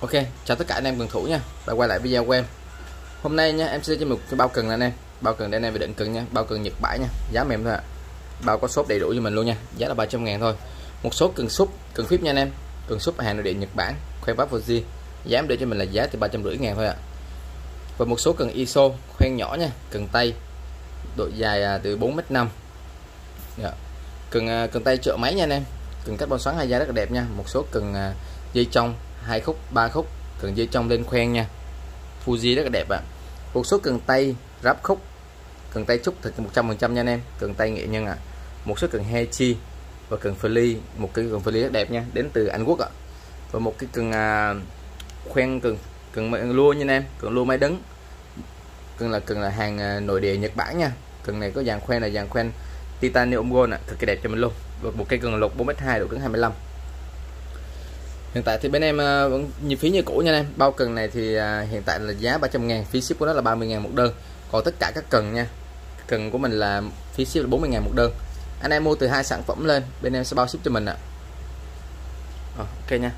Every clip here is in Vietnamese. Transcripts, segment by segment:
Ok, chào tất cả anh em cần thủ nha, và quay lại video của em. Hôm nay nhá, em sẽ cho một cái bao cần này anh em, bao cần đây này về định cần nha, bao cần Nhật Bản nha, giá mềm thôi ạ. Bao có shop đầy đủ cho mình luôn nha, giá là 300.000 thôi. Một số cần ship nha anh em, cần ship hàng nội địa Nhật Bản, khoe vác Fuji, giá em để cho mình là giá từ 350.000 thôi ạ. Và một số cần ISO khoen nhỏ nha, cần tay độ dài từ 4m5, cần tay trợ máy nha anh em, cần carbon xoắn hai giá rất là đẹp nha. Một số cần dây trong 2 khúc 3 khúc, cần dây trong lên khoen nha, Fuji rất là đẹp ạ. Một số cần tay ráp khúc, cần tay trúc thật 100% nha anh em, cần tay nghệ nhân ạ. Một số cần Hechi và cần Feli, một cái cần Feli rất đẹp nha, đến từ Anh Quốc ạ. Và một cái cần khoen cần lua nha anh em, cần lua máy đứng, cần là hàng nội địa Nhật Bản nha. Cần này có dàn khoen là dàn khoen titanium gold ạ, cực kỳ đẹp cho mình luôn. Và một cây cần lục 4m2 độ cứng 25. Hiện tại thì bên em vẫn như phí như cũ nha anh em. Bao cần này thì hiện tại là giá 300.000, phí ship của nó là 30.000 một đơn. Còn tất cả các cần nha, cần của mình là phí ship là 40.000 một đơn. Anh em mua từ 2 sản phẩm lên, bên em sẽ bao ship cho mình ạ. Ok nha.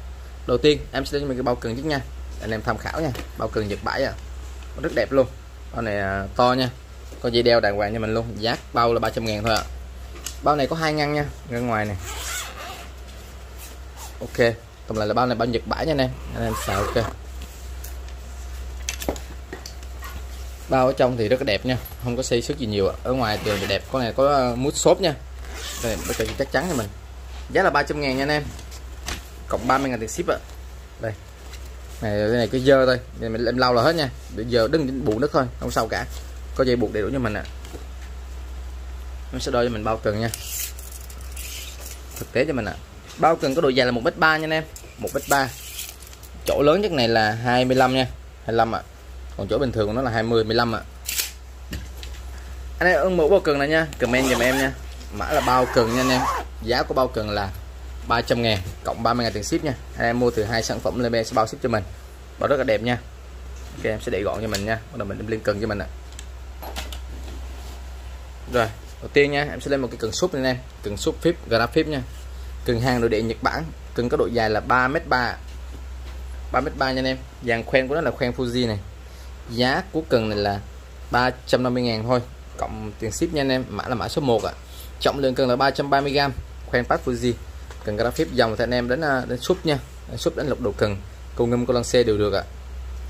Đầu tiên em sẽ cho mình cái bao cần trước nha, anh em tham khảo nha. Bao cần Nhật Bản ạ, rất đẹp luôn. Bao này to nha, có dây đeo đàng hoàng cho mình luôn. Giá bao là 300.000 thôi ạ. Bao này có 2 ngăn nha, ngăn ngoài này. Ok, tầm lại là bao này bao Nhật Bản nha anh em, xào ok. Bao ở trong thì rất là đẹp nha, không có xây xước gì nhiều ạ. Ở ngoài thì đẹp, con này có mút xốp nha, đây chắc chắn cho mình. Giá là 300.000 nha anh em, cộng 30.000 tiền ship ạ. Đây này cứ dơ thôi, giờ mình lau là hết nha, để giờ đứng buộc nước thôi, không sao cả. Có dây buộc đầy đủ cho mình ạ. Nó sẽ đo cho mình bao cần nha, thực tế cho mình ạ. Bao cần có độ dài là 1m3 nha anh em, 1m3. Chỗ lớn nhất này là 25 nha, 25 ạ. Còn chỗ bình thường của nó là 20, 15 ạ. Anh em ưng mẫu bao cần này nha, comment giùm em nha. Mã là bao cần nha anh em. Giá của bao cần là 300.000 cộng 30.000 tiền ship nha. Anh em mua từ 2 sản phẩm lên bên sẽ bao ship cho mình. Bao rất là đẹp nha. Ok, em sẽ để gọn cho mình nha, bắt đầu mình lên cần cho mình ạ. Rồi, đầu tiên nha, em sẽ lên một cái cần súp lên em, cần súp phíp, graphic nha. Cần hàng nội địa Nhật Bản, cần có độ dài là 3m3. 3m3 nha anh em. Dàn khoen của nó là khoen Fuji này. Giá của cần này là 350.000 thôi, cộng tiền ship nha anh em. Mã là mã số 1 ạ. Trọng lượng cần là 330g, khoen pass Fuji. Cần graphic dòng thì anh em đến súp nha. Súp đánh lục đầu cần, câu ngâm câu lăng xe đều được ạ.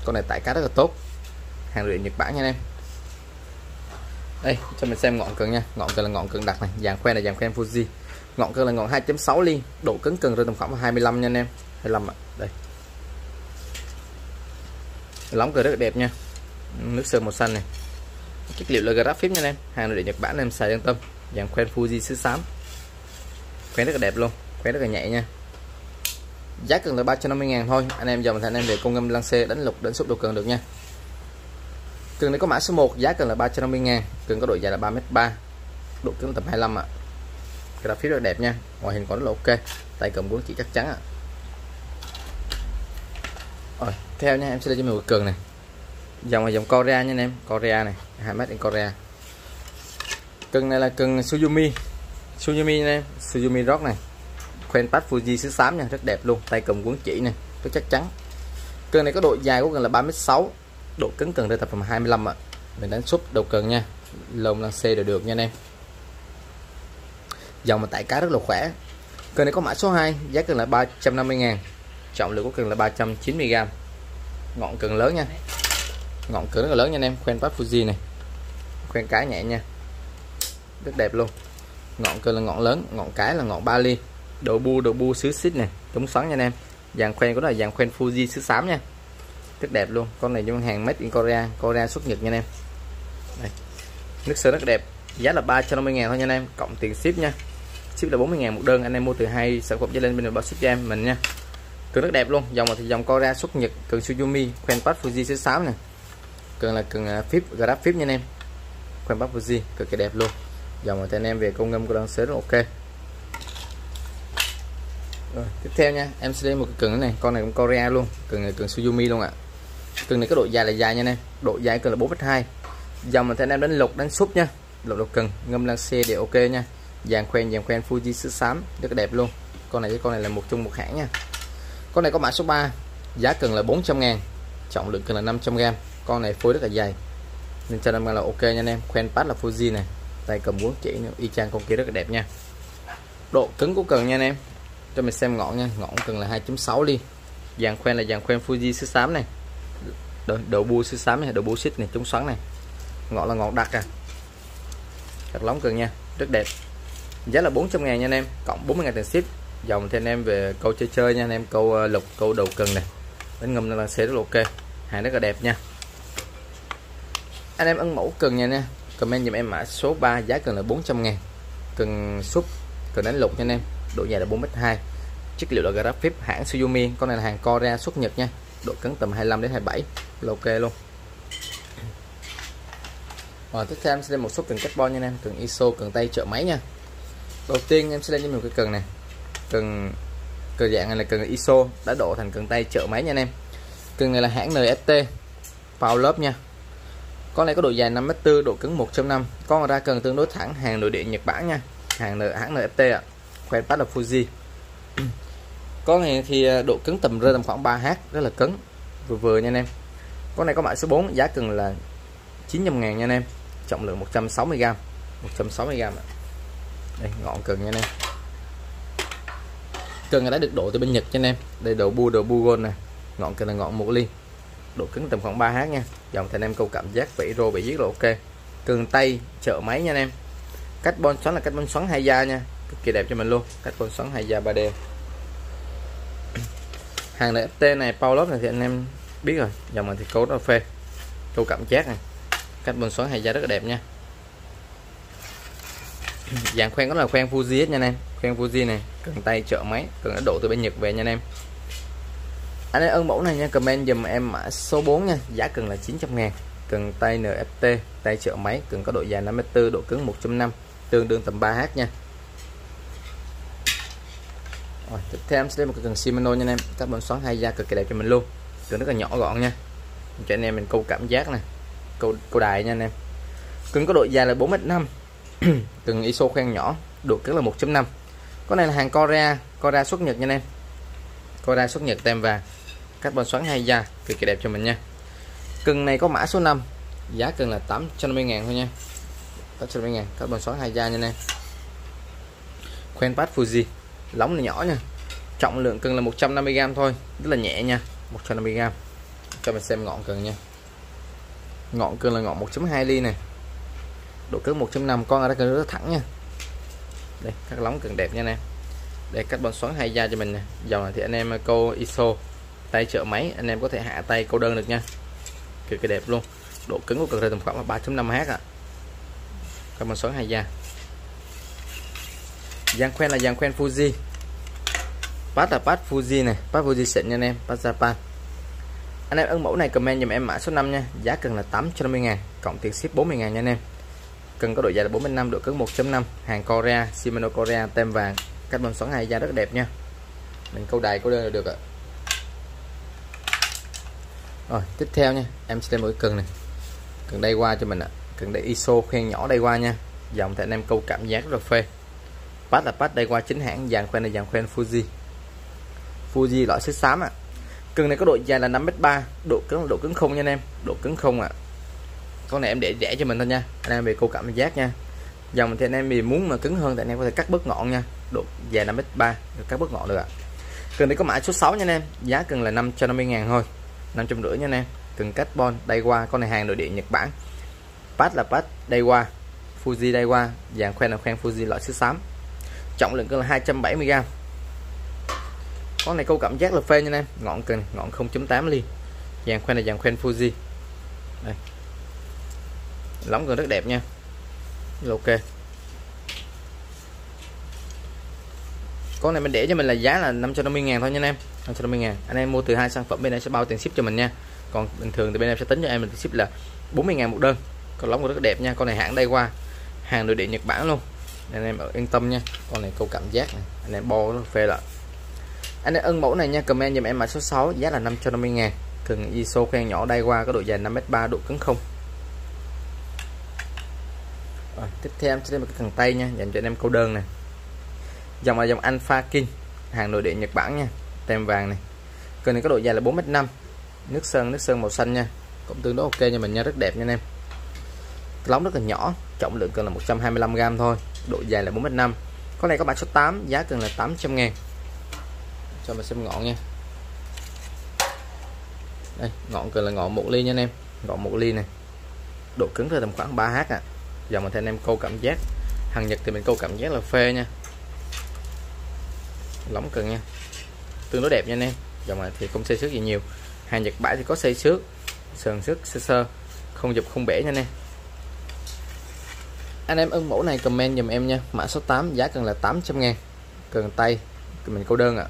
Con này tải cá rất là tốt. Hàng nội địa Nhật Bản nha anh em. Đây, cho mình xem ngọn cần nha. Ngọn cần là ngọn cần đặc này, dàn khoen là dàn khoen Fuji. Ngọn cơ là ngọn 2.6 ly, độ cứng cần rơi tầm khoảng 25 nha anh em, 25 ạ. Đây lóng cơ rất là đẹp nha, nước sơn màu xanh này, chất liệu là graphic nha anh em, hàng nội địa Nhật Bản em xài yên tâm. Dàn khoen Fuji sứ xám, khoen rất là đẹp luôn, khoen rất là nhẹ nha. Giá cần là 350.000 thôi, anh em dòng thì anh em để công ngâm lăng xe đánh lục đến số độ cần được nha. Cần này có mã số 1, giá cần là 350.000, cần có độ dài là 3m3, độ cứng tầm 25 ạ. Graphic rất đẹp nha, ngoại hình còn rất là ok, tay cầm 4 chỉ chắc chắn ạ. Rồi, theo nha, em sẽ lên cho mình một cường này. Dòng là dòng Korea nha anh em, Korea này, 2m in Korea. Cường này là cường Suzumi, Suzumi nha em, Suzumi Rock này. Khoen pass Fuji sứ xám nha, rất đẹp luôn, tay cầm 4 chỉ này, rất chắc chắn. Cường này có độ dài của cường là 3m6, độ cứng cường rơi tập tầm 25 ạ. Mình đánh súp đầu cường nha, lồng là C đều được nha anh em. Dòng mà tải cá rất là khỏe. Cần này có mã số 2, giá cần là 350.000, trọng lượng của cần là 390g. Ngọn cần lớn nha, ngọn cần rất là lớn nha anh em, khoen pass Fuji này, khoen cá nhẹ nha, rất đẹp luôn. Ngọn cần là ngọn lớn, ngọn cái là ngọn 3 ly, độ bu xứ xít này, chống xoắn nha anh em. Dàn khoen của nó là dàn khoen Fuji xứ xám nha, rất đẹp luôn. Con này trong hàng made in Korea, Korea xuất Nhật nha anh em. Đây, nước sơn rất đẹp. Giá là 350.000 thôi nha anh em, cộng tiền ship nha. Ship là 40.000 một đơn, anh em mua từ 2 sản phẩm trở lên bên mình bao ship cho em mình nha. Cường rất đẹp luôn, dòng là thì dòng Korea xuất Nhật, cường Suzumi, khoen pass Fuji số 6 này. Cường là cường flip grab flip nha anh em. Khoen pass Fuji cực kỳ đẹp luôn. Dòng của anh em về công ngâm của đang xế rất ok. Rồi, tiếp theo nha, em sẽ lên một cái cường này, con này cũng Korea luôn, cường này cường Suzumi luôn ạ. Cường này có độ dài là dài nha anh em, độ dài cường là 4m2. Dòng là anh em đánh lục đánh súp nha. Lục cần ngâm lăng xe để ok nha. Dàn khoen Fuji sứ xám rất đẹp luôn. Con này với con này là một chung một hãng nha. Con này có mã số 3, giá cần là 400.000, trọng lượng cần là 500g. Con này phối rất là dày nên cho nên là ok nha anh em. Khoen pad là Fuji này, tay cầm uốn chỉ nữa, y chang con kia rất là đẹp nha. Độ cứng của cần nha anh em, cho mình xem ngọn nha. Ngọn cần là 2.6 ly, dàn khoen Fuji sứ xám này, đầu bua sứ xám này, đầu bua xít này, chống xoắn này, ngọn là ngọn đặc à, đặc lóng cần nha, rất đẹp. Giá là 400.000 nha anh em, cộng 40.000 tiền ship. Dòng thì anh em về câu chơi nha anh em, câu lục, câu đầu cần này, đánh ngâm là sẽ rất là ok, hàng rất là đẹp nha. Anh em ấn mẫu cần nha nè, comment giùm em mã số 3, giá cần là 400.000, cần súp, cần đánh lục nha anh em, độ dài là 4m2, chất liệu là gara phíp, hãng Tsuyumi, con này là hàng Korea xuất Nhật nha, độ cứng tầm 25 đến 27, là ok luôn. Và tiếp theo em sẽ lên một số cần carbon nha anh em, cần ISO, cần tay trợ máy nha. Đầu tiên em sẽ lên cho mình cái cần này, cần dạng này là cần ISO đã độ thành cần tay trợ máy nha anh em. Cần này là hãng NFT Power Love nha. Con này có độ dài 5m4, độ cứng 1.5. Con ra cần tương đối thẳng, hàng nội địa Nhật Bản nha, hãng NFT ạ. Khoen pad là Fuji. Con này thì độ cứng tầm rơi tầm khoảng 3h, rất là cứng, vừa vừa nha anh em. Con này có mã số 4, giá cần là 900.000 nha anh em, trọng lượng 160g, 160g ạ. Đây, ngọn cần nha anh em. Cần này đã được độ từ bên Nhật cho anh em. Đây đầu bu gold này, ngọn cần là ngọn 1 ly, độ cứng tầm khoảng 3h nha. Dòng thì anh em câu cảm giác vẫy rô vẫy giết là ok. Cần tay trợ máy nha anh em. Carbon xoắn là carbon xoắn 2 da nha, cực kỳ đẹp cho mình luôn. Carbon xoắn 2 da 3D. Hàng NFT này Power Love này thì anh em biết rồi. Dòng này thì câu nó phê, câu cảm giác này. Carbon xoắn 2 da rất là đẹp nha. Dạng khoen đó là khoen Fuji hết nha anh em. Khoen Fuji này, cần tay trợ máy, cần đã độ từ bên Nhật về nha anh em. Anh em ơn mẫu này nha, comment dùm em mã số 4 nha, giá cần là 900.000, cần tay NFT, tay trợ máy, cần có độ dài 5m4, độ cứng 1.5, tương đương tầm 3h nha. Rồi, tiếp theo em sẽ lấy một cái cần Shimano nha anh em, carbon xoắn 2 da cực kỳ đẹp cho mình luôn, cần rất là nhỏ gọn nha, cho anh em mình câu cảm giác này, câu đài nha anh em. Cần có độ dài là 4m5, cần ISO khoen nhỏ, độ cứng là 1.5. Con này là hàng Korea xuất Nhật nha anh em. Korea xuất Nhật tem vàng, carbon xoắn 2 da cực kỳ đẹp cho mình nha. Cần này có mã số 5, giá cần là 850.000 thôi nha. 850.000, carbon xoắn 2 da nha anh em. Khoen pad Fuji, lóng là nhỏ nha. Trọng lượng cần là 150g thôi, rất là nhẹ nha, 150g. Cho mình xem ngọn cần nha. Ngọn cần là ngọn 1.2 ly này. Độ cứng 1.5, con này cần rất thẳng nha. Đây, các lóng cần đẹp nha anh em. Để carbon xoắn 2 da cho mình nè. Dòng này thì anh em câu ISO, tay trợ máy, anh em có thể hạ tay câu đơn được nha, cực kỳ đẹp luôn. Độ cứng của cần rơi tầm khoảng là 3.5h ạ. Carbon xoắn 2 da. Dàn khoen là dàn khoen Fuji. Pad là pad Fuji này, pad Fuji xịn nha anh em, pad Japan. Anh em ấn mẫu này comment dùm em mã số 5 nha, giá cần là 850.000, cộng tiền ship 40.000 nha anh em. Cần có độ dài là 4.5, độ cứng 1.5, hàng Korea, Shimano Korea tem vàng, carbon xoắn 2 da rất đẹp nha. Mình câu đài câu đơn là được ạ. Rồi, tiếp theo nha, em sẽ lên mỗi cần này. Cần đây qua cho mình ạ. Cần để ISO khoen nhỏ đây qua nha. Dòng thì anh em câu cảm giác rất là phê. Pad là pad đây qua chính hãng, dàn khoen là dàn khoen Fuji. Fuji loại sứ xám ạ. Cần này có độ dài là 5m3, độ cứng không nha anh em, độ cứng không ạ. Con này em để rẻ cho mình thôi nha, anh em về câu cảm giác nha. Dòng thì anh em vì muốn mà cứng hơn thì anh em có thể cắt bớt ngọn nha, độ dài 5m3, cắt bớt ngọn được ạ. Cần này có mã số 6 nha anh em, giá cần là 550.000 thôi, 550 nha anh em. Cần carbon đây qua, con này hàng nội địa Nhật Bản. Pad là pad đây qua, Fuji đây qua, dàn khoen là khoen Fuji loại sứ xám. Trọng lượng cần là 270g. Con này câu cảm giác là phê nha anh em. Ngọn cần ngọn 0.8 ly, dàn khoen là dàn khoen Fuji. Đây, lóng gần rất đẹp nha, ok. Con này mình để cho mình là giá là 550.000 thôi nha anh em, 550.000. Anh em mua từ 2 sản phẩm bên em sẽ bao tiền ship cho mình nha, còn bình thường thì bên em sẽ tính cho em mình ship là 40.000 một đơn. Con lóng rất đẹp nha, con này hãng đây qua, hàng nội địa Nhật Bản luôn, anh em yên tâm nha. Con này câu cảm giác này, anh em bo nó phê lại. Anh em ưng mẫu này nha, comment giùm em mã số 6, giá là 550.000, cần ISO khoen nhỏ đây qua, có độ dài 5m3, độ cứng không. Rồi, tiếp theo em sẽ lên một cái cần tay nha, dành cho anh em câu đơn này. Dòng là dòng Alpha King, hàng nội địa Nhật Bản nha, tem vàng này. Cần này có độ dài là 4m5. Nước sơn màu xanh nha, cũng tương đối ok cho mình nha, rất đẹp nha anh em. Lóng rất là nhỏ, trọng lượng cần là 125g thôi, độ dài là 4m5. Con này có bản số 8, giá cần là 800.000. Cho mình xem ngọn nha. Đây, ngọn cần là ngọn 1 ly nha anh em, ngọn 1 ly này. Độ cứng là tầm khoảng 3h ạ. Giờ mình thấy anh em câu cảm giác. Hàng Nhật thì mình câu cảm giác là phê nha. Lóng cần nha, tương đối đẹp nha anh em. Giờ mà thì không xây xước gì nhiều. Hàng Nhật bãi thì có xây xước, sườn xước sơ sơ, không dập không bể nha anh em. Anh em ưng mẫu này comment dùm em nha. Mã số 8, giá cần là 800.000. Cần tay mình câu đơn ạ.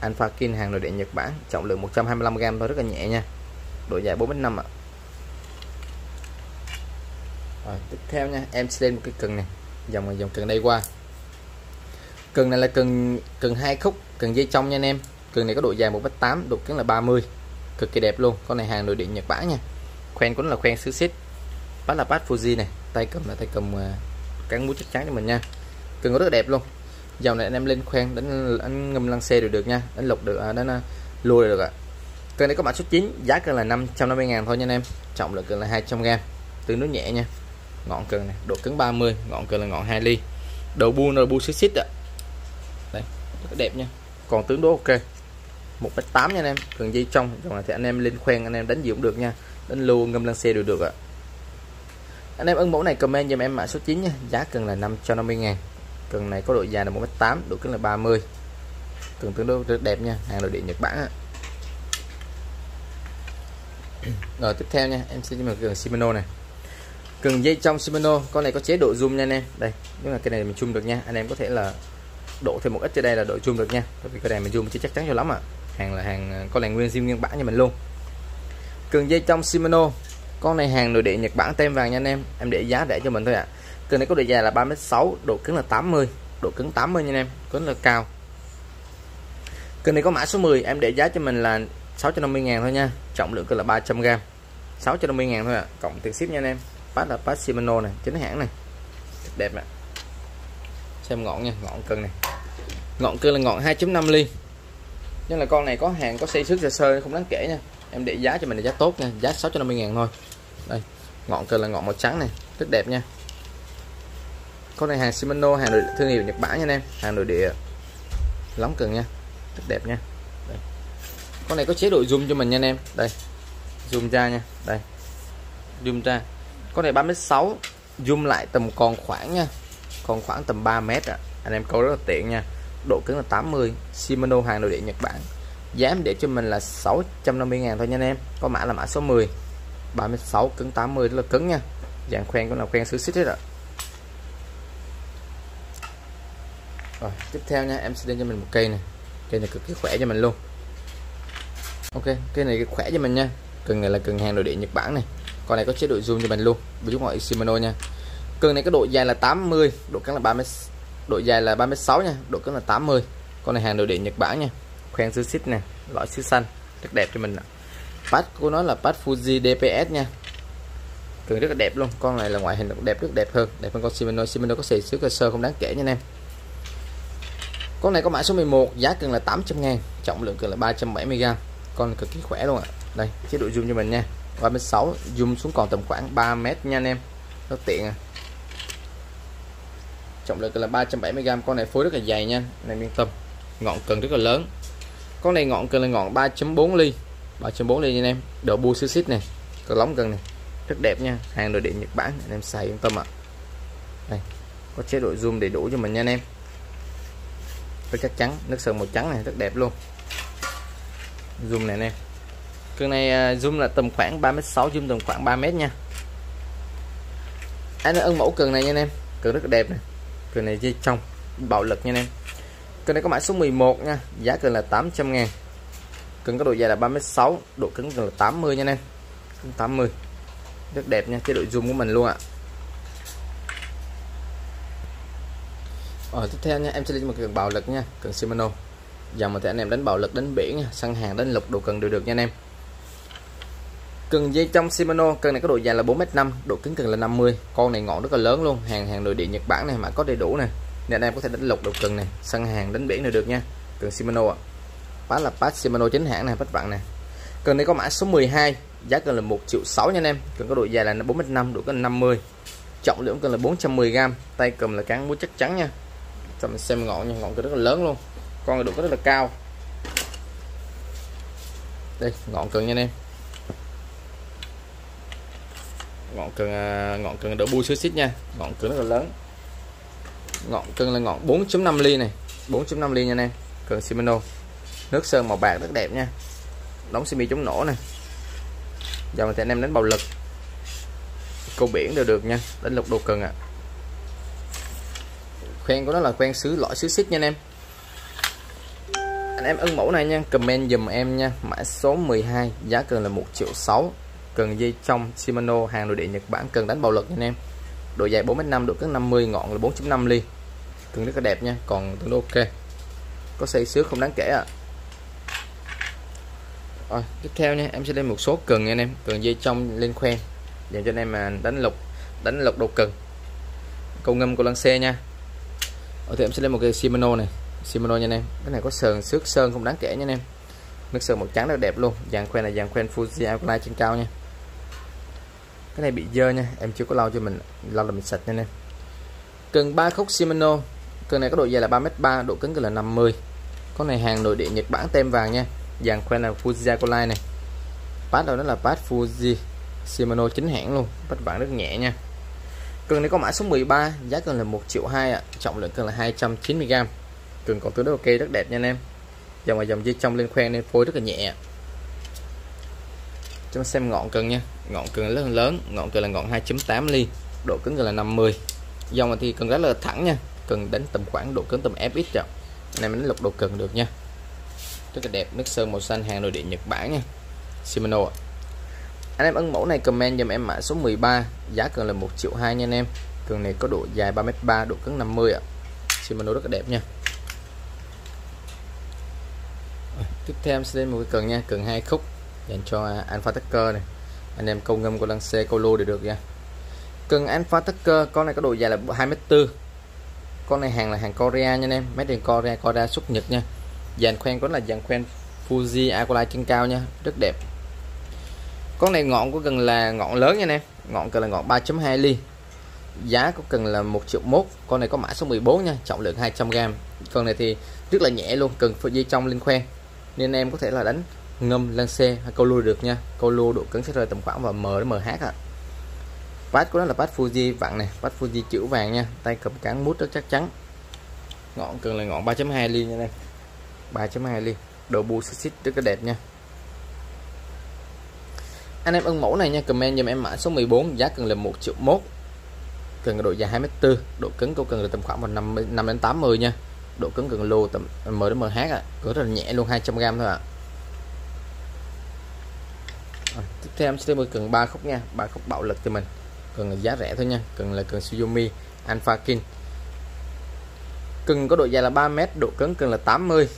Alpha Kin, hàng nội địa Nhật Bản, trọng lượng 125g thôi, rất là nhẹ nha. Độ dài 4m5 ạ. Rồi, tiếp theo nha, em sẽ lên một cái cần này, dòng cần đây qua. Cần này là cần 2 khúc, cần dây trong nha anh em. Cần này có độ dài 1m8, độ cứng là 30. Cực kỳ đẹp luôn, con này hàng nội địa Nhật Bản nha. Khoen cũng là khoen xứ xít. Bắt là bắt Fuji này, tay cầm là tay cầm cán mũi chắc chắn cho mình nha. Cần có rất đẹp luôn. Dòng này anh em lên khoen đánh ngâm lăng xe được nha, đánh lục được, đánh lùi được ạ. Cần này có mã số 9, giá cần là 550.000 thôi nha anh em. Trọng lượng cần là 200g, tương đối nhẹ nha. Ngọn cần này, độ cứng 30, ngọn cần là ngọn 2 ly. Đầu bu nó bu xít xít ạ. Đây, rất đẹp nha. Còn tương đối ok. 1m8 nha anh em, cần dây trong. Dòng này thì anh em lên khoen anh em đánh gì cũng được nha. Đánh lùi ngâm lăng xe đều được ạ. Anh em ưng mẫu này comment giùm em mã số 9 nha, giá cần là 550.000. Cần này có độ dài là 1m8, độ cứng là 30. Cần tương đối rất đẹp nha, hàng nội địa Nhật Bản. Rồi tiếp theo nha, em sẽ cho mình cần Shimano này. Cần dây trong Shimano, con này có chế độ zoom nha anh em. Đây, nếu là cái này mình zoom được nha, anh em có thể là độ thêm một ít cho đây là độ zoom được nha. Bởi vì cái này mình zoom chứ chắc chắn cho lắm ạ. Hàng là hàng con này nguyên zin nguyên bản cho mình luôn. Cần dây trong Shimano, con này hàng nội địa Nhật Bản tem vàng nha anh em. Em để giá để cho mình thôi ạ. Cần này có độ dài là 3m6, độ cứng là 80, độ cứng 80 nha anh em, cứng là cao. Cần này có mã số 10, em để giá cho mình là 650.000 thôi nha. Trọng lượng cần là 300g, 650.000 thôi ạ, cộng tiền ship nha anh em. Pass là pass Shimano này, chính hãng này, đẹp ạ. Xem ngọn nha, ngọn cần này, ngọn cơ là ngọn 2.5 ly. Nhưng là con này có hàng có xây xước sơ sơ không đáng kể nha. Em để giá cho mình là giá tốt nha, giá 650.000 thôi. Đây, ngọn cơ là ngọn màu trắng này, rất đẹp nha. Con này hàng Shimano, hàng nội địa thương hiệu Nhật Bản nha anh em, hàng nội địa. Lóng cần nha, rất đẹp nha. Đây, con này có chế độ zoom cho mình nha anh em. Đây, zoom ra nha, đây, zoom ra. Con này 3m6, zoom lại tầm còn khoảng nha, còn khoảng tầm 3m ạ. Anh em câu rất là tiện nha. Độ cứng là 80, Shimano hàng nội địa Nhật Bản. Giá em để cho mình là 650.000 thôi nha anh em. Có mã là mã số 10, 36 cứng 80 rất là cứng nha. Dạng khoen cũng là khoen xứ xít hết ạ. Rồi, tiếp theo nha, em sẽ đem cho mình một cây này. Cây này cực kỳ khỏe cho mình luôn. Ok, cây này khỏe cho mình nha. Cần này là cần hàng nội địa Nhật Bản này. Con này có chế độ zoom cho mình luôn. Bên chúng gọi Shimano nha. Cần này có độ dài là 80, độ cứng là 30, độ dài là 36 nha, độ cứng là 80. Con này hàng nội địa Nhật Bản nha. Khoen xứ xít nè, lõi xứ xanh, rất đẹp cho mình ạ. Patch của nó là patch Fuji DPS nha. Cần rất là đẹp luôn. Con này là ngoại hình cũng đẹp, rất đẹp hơn con Shimano. Shimano có xì xước cơ sơ không đáng kể nha anh em. Con này có mã số 11, giá cần là 800.000, trọng lượng cần là 370g. Con cực kỳ khỏe luôn ạ. Đây, chế độ zoom cho mình nha. 36 zoom xuống còn tầm khoảng 3m nha anh em. Rất tiện à. Trọng lượng cần là 370g, con này phối rất là dày nha, anh em yên tâm. Ngọn cần rất là lớn. Con này ngọn cần là ngọn 3.4 ly. 3.4 ly nha anh em. Độ bu xứ xít này, cờ lóng cần này, rất đẹp nha, hàng nội địa Nhật Bản, anh em xài yên tâm ạ. Đây, có chế độ zoom đầy đủ cho mình nha anh em. Rất chắc chắn, nước sơn màu trắng này rất đẹp luôn. Zoom này anh em. Con này zoom là tầm khoảng 3m6, zoom tầm khoảng 3m nha. Anh ưng mẫu cần này nha anh em, cần rất là đẹp này. Cần này dây trong, bạo lực nha anh em. Cần này có mã số 11 nha, giá cần là 800.000. Cần có độ dài là 3m6, độ cứng là 80 nha anh em. 80. Rất đẹp nha, chế độ zoom của mình luôn ạ. Rồi tiếp theo nha, em sẽ lên một cần bạo lực nha, cần Shimano. Giờ mà thì anh em đánh bạo lực, đánh biển, săn hàng, đánh lục đồ cần đều được nha anh em. Cần dây trong Shimano, cần này có độ dài là 4m5, độ cứng cần là 50. Con này ngọn rất là lớn luôn, hàng nội địa Nhật Bản này mà có đầy đủ này. Nên anh em có thể đánh lục đồ cần này, săn hàng, đánh biển đều được nha, cần Shimano ạ. Pass là pass Shimano chính hãng này, vắt vặn nè. Cần đây có mã số 12, giá cần là 1.600.000 nha anh em. Cần có độ dài là 4m5, độ cân 50. Trọng lượng cần là 410g, tay cầm là cán búa chắc chắn nha. Cho mình xem ngọn nha, ngọn rất là lớn luôn. Con độ rất là cao. Đây, ngọn cần nha anh em. Ngọn cần đỡ bui xíu xít nha, ngọn cần rất là lớn. Ngọn cần là ngọn 4.5 ly này, 4.5 ly nha anh em. Cần Shimano. Nước sơn màu bạc rất đẹp nha. Đóng semi chống nổ này. Giờ mình sẽ anh em đánh bầu lực. Câu biển đều được nha, đánh lục đồ cần ạ. Khoen của nó là khoen sứ lõi sứ xít nha anh em. Anh em ưng mẫu này nha, comment dùm em nha. Mã số 12, giá cần là 1.600.000. Cần dây trong Shimano, hàng nội địa Nhật Bản, cần đánh bạo lực nha anh em. Độ dài 4m5, độ cất 50, ngọn là 4.5 ly. Cần rất là đẹp nha, còn tương đối ok. Có xây xước không đáng kể ạ. Rồi, tiếp theo nha, em sẽ lên một số cần nha anh em. Cần dây trong lên khoen dành cho anh em mà đánh lục đầu cần. Câu ngâm của lăng xe nha. Ở thì em sẽ lên một cái Shimano này. Shimano nha anh em. Cái này có sờn xước sơn không đáng kể nha anh em. Nước sơn màu trắng rất đẹp luôn. Dàn khoen là dàn khoen Fuji Alkaline trên cao nha. Cái này bị dơ nha, em chưa có lau cho mình, lau là mình sạch nha anh em. Cần 3 khúc Shimano. Cần này có độ dài là 3m3, độ cứng là 50. Con này hàng nội địa Nhật Bản tem vàng nha. Dàn khoen là Fuji Alkaline này. Pass đó là pass Fuji Shimano chính hãng luôn, vắt vặn rất nhẹ nha. Cần này có mã số 13, giá cần là 1.200.000 ạ, trọng lượng cần là 290g. Cần còn tương đối ok, rất đẹp nha anh em. Dòng mà dòng dây trong lên khoen nên phối rất là nhẹ. Cho mình xem ngọn cần nha, ngọn cần rất lớn, ngọn cần là ngọn 2.8 ly, độ cứng là 50. Dòng mà thì cần rất là thẳng nha, cần đánh tầm khoảng độ cứng tầm FX rồi. Này mình đánh lục độ cần được nha. Rất là đẹp, nước sơn màu xanh hàng nội địa Nhật Bản nha. Shimano ạ. Anh em ưng mẫu này comment dùm em mã số 13, giá cần là 1.200.000 nha anh em. Cần này có độ dài 3m3, độ cứng 50 ạ. Shimano rất là đẹp nha. Tiếp theo em sẽ lên một cái cần nha, cần 2 khúc dành cho Alpha Tucker này. Anh em câu ngâm của lăng xe, câu lô đều được nha. Cần Alpha Tucker, con này có độ dài là 2m4. Con này hàng là hàng Korea nha anh em, made in Korea, Korea xuất Nhật nha. Dàn khoen có là dàn khoen Fuji Alkaline trên cao nha, rất đẹp. Con này ngọn của cần là ngọn lớn nha anh em, ngọn cần là ngọn 3.2 ly. Giá của cần là 1.100.000. Con này có mã số 14 nha, trọng lượng 200g. Con này thì rất là nhẹ luôn, cần dây trong lên khoen. Nên em có thể là đánh ngâm lên xe hay câu lui được nha. Câu lui độ cứng sẽ rơi tầm khoảng vào M đến MH ạ. Pass của nó là pass Fuji vặn này, pass Fuji chữ vàng nha, tay cầm cán mút rất chắc chắn. Ngọn cần là ngọn 3.2 ly nha anh em. 3.2 ly, độ bu xít rất là đẹp nha. Anh em ưng mẫu này nha, comment giùm em mã số 14, giá cần là 1.100.000. Cần độ dài 2m4, độ cứng câu cần là tầm khoảng vào 5 đến 80 nha. Độ cứng cần lô tầm M đến MH ạ, rất là nhẹ luôn, 200g thôi ạ. Tiếp theo em sẽ mua cần 3 khúc nha, 3 khúc bạo lực cho mình. Cần giá rẻ thôi nha, cần là cần Suyomi Alpha King. Cần có độ dài là 3m, độ cứng cần là 80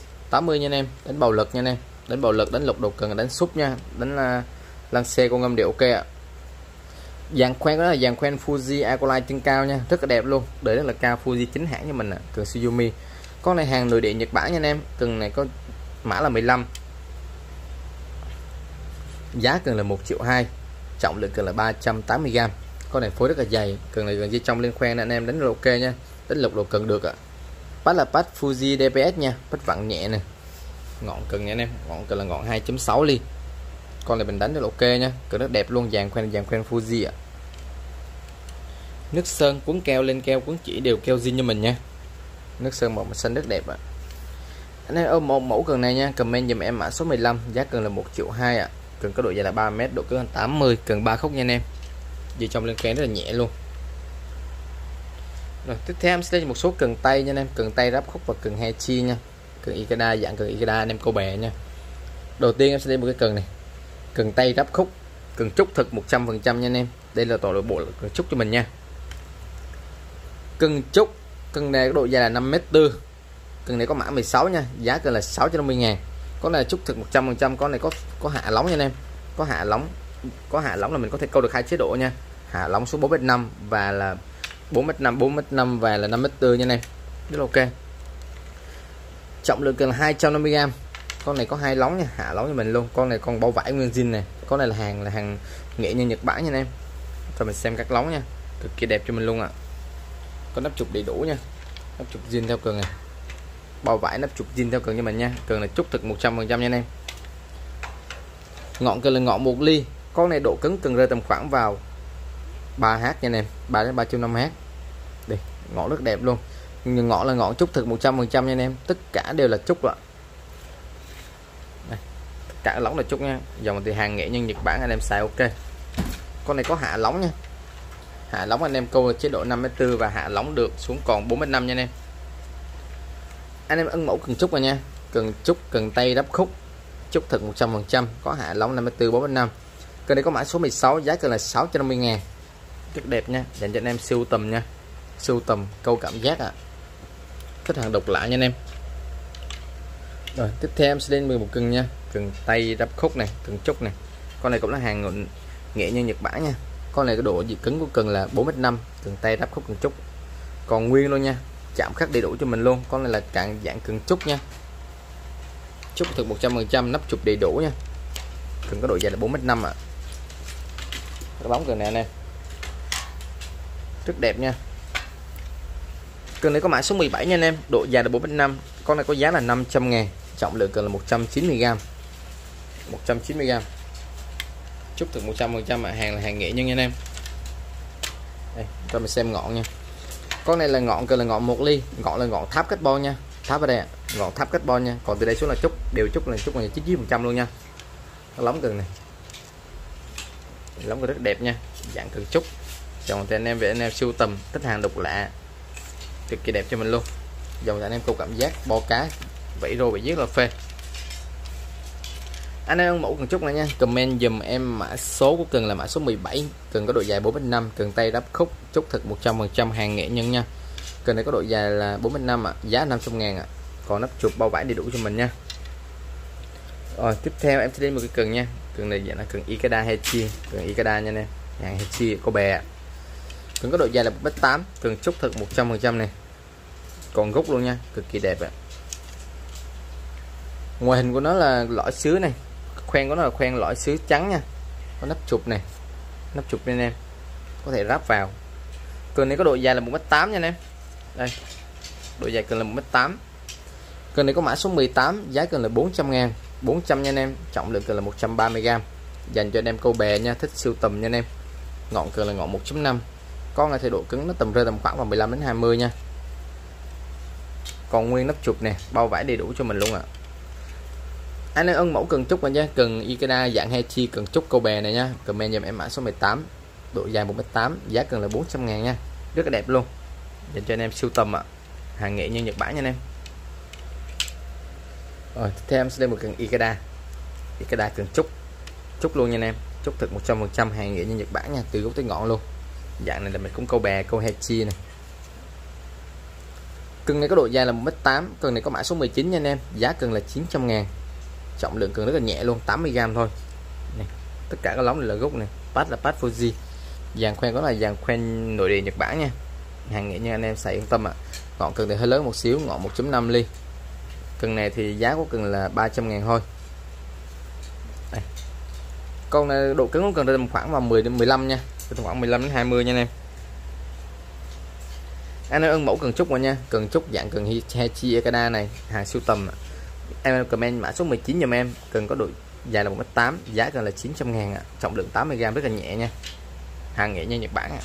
nha anh em, đánh bầu lực nha anh em. Đánh bầu lực, đánh lục độ cần, đánh súp nha, đánh là lăng xe con ngâm đều ok ạ. Dàn khoen đó là dàn khoen Fuji Alkaline trên cao nha, rất là đẹp luôn, để rất là cao, Fuji chính hãng cho mình ạ. Cần Suyomi, con này hàng nội địa Nhật Bản nha anh em. Cần này có mã là 15, giá cần là 1.200.000, trọng lượng cần là 380g. Con này phối rất là dày, cần này gần dây trong lên khoen anh em đánh là ok nha, đánh lục độ cần được ạ. Pass là pass Fuji DPS nha, pass vặn nhẹ nè. Ngọn cần nha anh em, ngọn cần là ngọn 2.6 ly. Con này mình đánh rất là ok nha, cần rất đẹp luôn, dàn khoen Fuji ạ. Nước sơn cuốn keo lên keo cuốn chỉ đều keo zin cho mình nha. Nước sơn màu xanh rất đẹp ạ. Anh em ôm một mẫu cần này nha, comment giùm em mã số 15, giá cần là 1.200.000 ạ. Cần có độ dài là 3m, độ cứng 80, cần 3 khúc nha anh em. Dây trong lên kén rất là nhẹ luôn. Rồi tiếp theo em sẽ lên một số cần tay nha anh em, cần tay ráp khúc và cần hai chi nha. Cần Ikeda, dạng cần Ikeda anh em câu bè nha. Đầu tiên em sẽ lên một cái cần này, cần tay ráp khúc, cần trúc thực 100% nha anh em. Đây là toàn bộ cần trúc cho mình nha. Cần trúc, cần này có độ dài là 5m4. Cần này có mã 16 nha, giá cần là 650.000. Con này trúc thực 100%, con này có hạ lóng nha anh em. Có hạ lóng là mình có thể câu được 2 chế độ nha. Hạ lóng xuống 4m5 và là 4m5 và là 5m4 nha anh em. Rất là ok. Trọng lượng cần là 250g. Con này có hai lóng nha, hạ lóng cho mình luôn. Con này còn bao vải nguyên zin này. Con này là hàng nghệ nhân Nhật Bản nha anh em. Cho mình xem các lóng nha, cực kỳ đẹp cho mình luôn ạ. Có nắp trục đầy đủ nha, nắp trục zin theo cường này, bao vải nắp trục zin theo cường cho mình nha. Cường là trúc thực 100% nha anh em. Ngọn cường là ngọn 1 ly. Con này độ cứng cường rơi tầm khoảng vào 3H nha anh em, 3 đến 3,5H. Đây, ngọn rất đẹp luôn. Nhưng ngọn là ngọn trúc thực 100% nha anh em, tất cả đều là trúc ạ. Tất cả lóng là trúc nha, dòng từ hàng nghệ nhân Nhật Bản anh em xài ok. Con này có hạ lóng nha. Hạ lóng anh em câu chế độ 5,4 và hạ lóng được xuống còn 4,5 nha anh em. Anh em ưng mẫu cần trúc rồi nha, cần trúc cần tay đắp khúc, trúc thực 100%, có hạ lóng 5,4 4,5. Cần này có mã số 16, giá cần là 650.000. Rất đẹp nha, dành cho anh em siêu tầm nha, siêu tầm câu cảm giác ạ. Khách hàng độc lạ nha anh em. Rồi tiếp theo em sẽ đến 11 cần nha, cần tay đắp khúc này, cần trúc này. Con này cũng là hàng nghệ nhân Nhật Bản nha. Con này cái độ dị cứng của cần là 4,5, cần tay đắp khúc cần trúc còn nguyên luôn nha, chạm khắc đầy đủ cho mình luôn. Con này là cạn dạng cần trúc nha, trúc thực 100%, nắp trục đầy đủ nha. Cần có độ dài là 4,5 ạ. Cái bóng cần này nè rất đẹp nha. Cần này có mã số 17 nha anh em, độ dài là 4,5. Con này có giá là 500.000, trọng lượng cần là 190g, 190g, trúc thực 100%, hàng là hàng nghệ nhân nha anh em. Đây, cho mình xem ngọn nha. Con này là ngọn cần là ngọn 1 ly, ngọn là ngọn tháp carbon nha, tháp ở đây ạ, ngọn tháp carbon nha. Còn từ đây xuống là trúc, đều trúc là 99% luôn nha. Lóng cần này, lóng cần rất đẹp nha, dạng cần trúc. Dòng thì anh em về anh em sưu tầm, thích hàng độc lạ, cực kỳ đẹp cho mình luôn. Dòng thì anh em câu cảm giác bo cá, vẫy rô, vẫy giết là phê. Anh em mẫu cần trúc này nha, comment dùm em mã số của cần là mã số 17, cần có độ dài 4,5, cần tay đắp khúc, trúc thực 100%, hàng nghệ nhân nha. Cần này có độ dài là 4,5 ạ, giá 500.000 ạ, còn nắp chụp bao vải đầy đủ cho mình nha. Rồi tiếp theo em sẽ đến một cái cần nha, cần này dạng là cần Ikeda Hechi, cần Ikeda nha nè, hàng Hechi có bè. Cần có độ dài là 1,8, cần trúc thực 100% này, còn gốc luôn nha, cực kỳ đẹp ạ. Ngoại hình của nó là lõi sứ này, khoen của nó là khoen lõi sứ trắng nha, có nắp chụp này, nắp chụp nên em có thể ráp vào. Cần này có độ dài là 1,8 nha anh em, đây độ dài cần là 1,8. Cần này có mã số 18, giá cần là 400.000, 400 nha anh em, trọng lượng cần là 130g, dành cho anh em câu bè nha, thích siêu tầm nha anh em. Ngọn cần là ngọn 1.5, con này thì độ cứng nó tầm rơi tầm khoảng vào 15 đến 20 nha, còn nguyên nắp chụp nè, bao vải đầy đủ cho mình luôn ạ. Anh ưng mẫu cần trúc mình nha, cần Ikeda dạng Hechi, cần trúc câu bè này nha, comment giùm em mã số 18, độ dài 1,8, giá cần là 400.000 nha, rất là đẹp luôn, dành cho anh em siêu tầm ạ, hàng nghệ nhân Nhật Bản nha anh em. Rồi tiếp theo em sẽ lên một cần Ikeda, Ikeda cần trúc, trúc luôn nha anh em, trúc thực 100%, hàng nghệ nhân Nhật Bản nha, từ gốc tới ngọn luôn. Dạng này là mình cũng câu bè, câu Hechi này. Cần này có độ dài là 1,8, cần này có mã số 19 nha anh em, giá cần là 900.000, trọng lượng cần rất là nhẹ luôn, 80g thôi này. Tất cả các lóng này là gốc này, pad là pad Fuji, dàn khoen có là dàn khoen nội địa Nhật Bản nha, hàng nghệ nha anh em xài yên tâm ạ. Ngọn cần thì hơi lớn một xíu, ngọn 1.5 ly. Cần này thì giá của cần là 300.000 thôi. Đây, con này độ cứng của cần tầm khoảng vào 10 đến 15 nha, tầm khoảng 15 đến 20 nha anh em. Anh em ưng mẫu cần trúc mà nha, cần trúc dạng cần Hechi Ikeda này, hàng siêu tầm. Em comment mã số 19 giùm em, cần có độ dài là 1,8, giá cần là 900.000 ạ, trọng lượng 80g, rất là nhẹ nha, hàng nghệ nhân Nhật Bản ạ.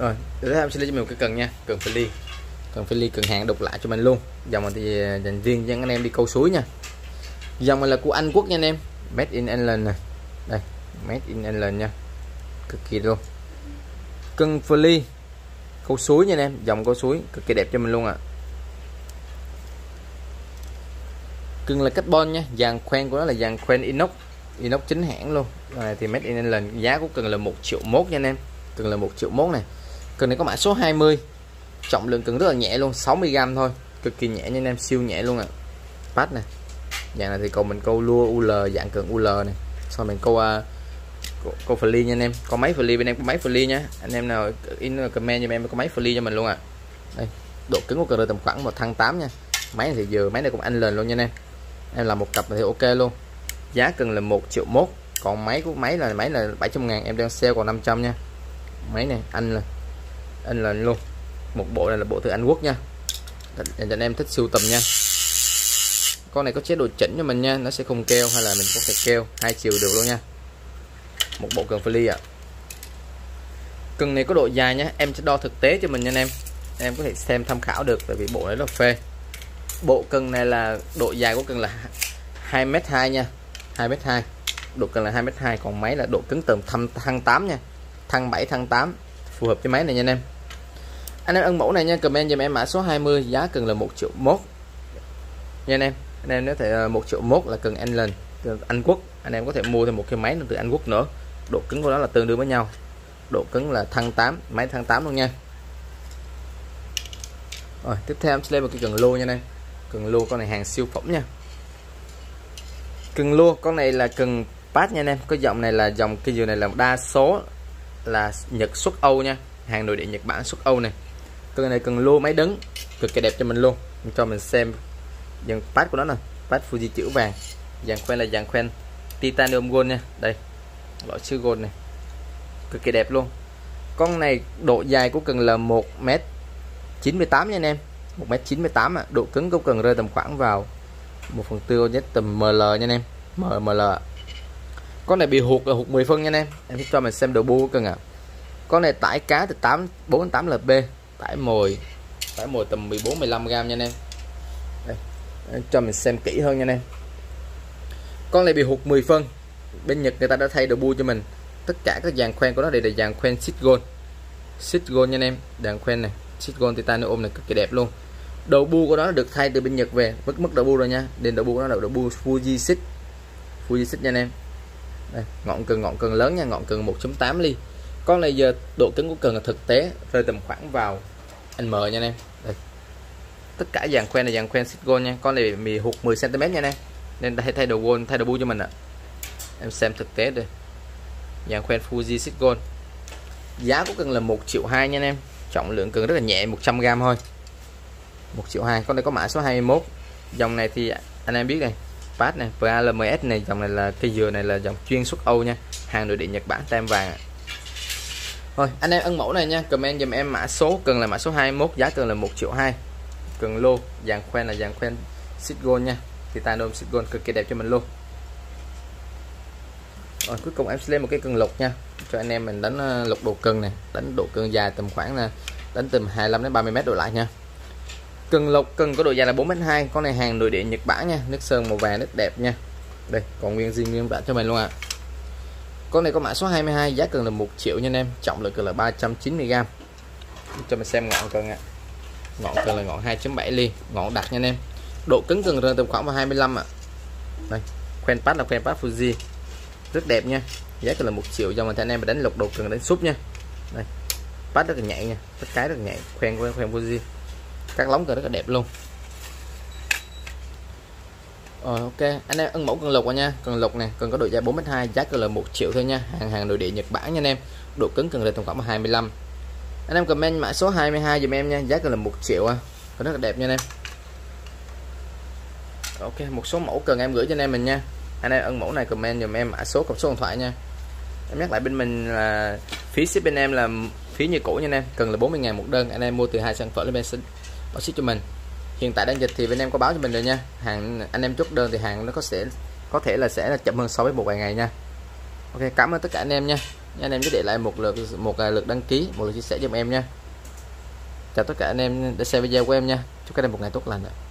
Rồi để em sẽ lấy cho mình một cái cần nha, cần phi ly, cần phi ly, cần hàng độc lạ cho mình luôn. Dòng mình thì dành riêng cho anh em đi câu suối nha. Dòng mình là của Anh Quốc nha anh em, made in England này, đây made in England nha, cực kỳ luôn. Cần phi ly câu suối nha anh em, dòng câu suối cực kỳ đẹp cho mình luôn ạ. Cần là carbon nha, dàn khoen của nó là dàn khoen inox, inox chính hãng luôn. Này thì made in England, giá của cần là 1.100.000 nha anh em, cần là 1.100.000 này. Cần này có mã số 20, trọng lượng cần rất là nhẹ luôn, 60g thôi, cực kỳ nhẹ nha anh em, siêu nhẹ luôn ạ. Pad này, dàn này thì còn mình câu lua UL, dạng cần UL này, sau mình câu phơi ly nha anh em. Có máy phơi ly bên em, có máy phơi ly nha anh em, nào in comment cho em có máy phơi ly cho mình luôn ạ. Đây, độ cứng của cần là tầm khoảng 1/8 nha, Máy thì vừa, máy này cũng anh lên luôn nha anh em. Em làm một cặp thì ok luôn. Giá cần là 1.1 triệu. Còn máy của máy là 700.000. Em đang sale còn 500 nha. Máy này anh lên luôn. Một bộ này là bộ từ Anh Quốc nha. Để anh em thích sưu tầm nha. Con này có chế độ chỉnh cho mình nha, nó sẽ không kêu hay là mình có thể kêu hai chiều được luôn nha. Một bộ cần phi ly ạ. Cần này có độ dài nhé, em sẽ đo thực tế cho mình nha anh em. Em có thể xem tham khảo được, tại vì bộ này nó phê. Bộ cần này là độ dài của cần là 2m2 nha, 2m2. Độ cần là 2m2, còn máy là độ cứng tầm thăng 8 nha. Thăng 7 thăng 8 phù hợp với máy này nha anh em. Anh em ưng mẫu này nha, comment giùm em mã số 20, giá cần là 1.1 triệu. Nha anh em. Anh em có thể 1.1 triệu là cần England từ Anh Quốc. Anh em có thể mua thêm một cái máy từ Anh Quốc nữa. Độ cứng của nó là tương đương với nhau. Độ cứng là thăng 8, máy thăng 8 luôn nha. Rồi, tiếp theo em sẽ lên một cái cần lua nha anh em. Cần lua con này hàng siêu phẩm nha. Cần lua con này là cần pass nha anh em. Cái dòng này là dòng cái dừa này là đa số là Nhật xuất Âu nha. Hàng nội địa Nhật Bản xuất Âu này. Cần này cần lua máy đứng cực kỳ đẹp cho mình luôn. Cho mình xem dàn pass của nó nè, pass Fuji chữ vàng. Dàn khoen là dàn khoen titanium gold nha. Đây. Loại chữ gold này. Cực kỳ đẹp luôn. Con này độ dài của cần là 1m98 nha anh em. 1m98 ạ. Độ cứng của cần rơi tầm khoảng vào 1/4 với tầm ML nha anh em. ML. Con này bị hụt là hụt 10 phân nha anh em. Em sẽ cho mình xem đầu bu của cần ạ. Con này tải cá từ 4 đến 8 lb, tải mồi tầm 14 15 g nha anh em. Đây, em cho mình xem kỹ hơn nha anh em. Con này bị hụt 10 phân. Bên Nhật người ta đã thay đầu bu cho mình. Tất cả các dàn khoen của nó đây là dàn khoen sheet gold nha anh em. Dàn khoen này sheet gold titanium này cực kỳ đẹp luôn. Đầu bu của nó được thay từ bên Nhật về, mức đầu bu rồi nha. Đến đầu bu của nó là đầu bu Fuji sheet nha anh em. Đây, ngọn cần lớn nha, ngọn cần 1.8 ly. Con này giờ độ cứng của cần là thực tế rơi tầm khoảng vào M nha anh em. Đây. Tất cả dàn khoen là dàn khoen sheet gold nha. Con này bị hụt 10 cm nha anh em. Nên thay đầu gold, thay đầu bu cho mình ạ. Em xem thực tế đây. Dàn khoen Fuji sheet gold. Giá của cần là 1.2 triệu nha anh em. Trọng lượng cần rất là nhẹ, 100g thôi. 1.2 triệu. Con này có mã số 21. Dòng này thì anh em biết này, pass này, PALMS này, dòng này là cây dừa này là dòng chuyên xuất Âu nha, hàng nội địa Nhật Bản tem vàng. Thôi, anh em ưng mẫu này nha, comment giùm em mã số cần là mã số 21, giá cần là 1.2 triệu. Cần lô, dàn khoen là dàn khoen sheet gold nha. Titanium sheet gold cực kỳ đẹp cho mình luôn. Rồi, cuối cùng em sẽ lên một cái cần lục nha, cho anh em mình đánh lục độ cần này, đánh độ cần dài tầm khoảng là đánh tầm 25 đến 30 m độ lại nha. Cần lục cần có độ dài là 4m2, con này hàng nội địa Nhật Bản nha, nước sơn màu vàng rất đẹp nha. Đây, còn nguyên bản cho mình luôn ạ. À. Con này có mã số 22, giá cần là 1.000.000 nha anh em, trọng lượng cần là 390g. Cho mình xem ngọn cần ạ. À. Ngọn cần là ngọn 2.7 ly, ngọn đặc nha anh em. Độ cứng cần rơi tầm khoảng vào 25 ạ. À. Đây, khoen pass là khoen pass Fuji. Rất đẹp nha. Giá cần là 1.000.000 cho mình anh em đánh lục đồ cần đánh súp nha. Đây. Pass rất là nhẹ nha, tất cái rất nhẹ, khoen Fuji. Các lóng cần rất là đẹp luôn. Rồi ok, anh em ưng mẫu cần lục rồi nha. Cần lục này, cần có độ dài 4m2, giá cần là 1.000.000 thôi nha. Hàng nội địa Nhật Bản nha anh em. Độ cứng cần là tầm khoảng 25. Anh em comment mã số 22 giùm em nha, giá cần là 1.000.000 à. Còn rất là đẹp nha anh em. Ok, một số mẫu cần em gửi cho anh em mình nha. Anh em ưng mẫu này comment giùm em mã số cộng số điện thoại nha. Em nhắc lại bên mình là phí ship bên em là phí như cũ nha anh em, cần là 40.000 một đơn. Anh em mua từ 2 sản phẩm lên bên ship báo ship cho mình. Hiện tại đang dịch thì bên em có báo cho mình rồi nha. Hàng anh em chốt đơn thì hàng nó có thể là sẽ chậm hơn so với một vài ngày nha. Ok, cảm ơn tất cả anh em nha. Anh em cứ để lại một lượt đăng ký, một lượt chia sẻ giùm em nha. Chào tất cả anh em đã xem video của em nha. Chúc các em một ngày tốt lành ạ.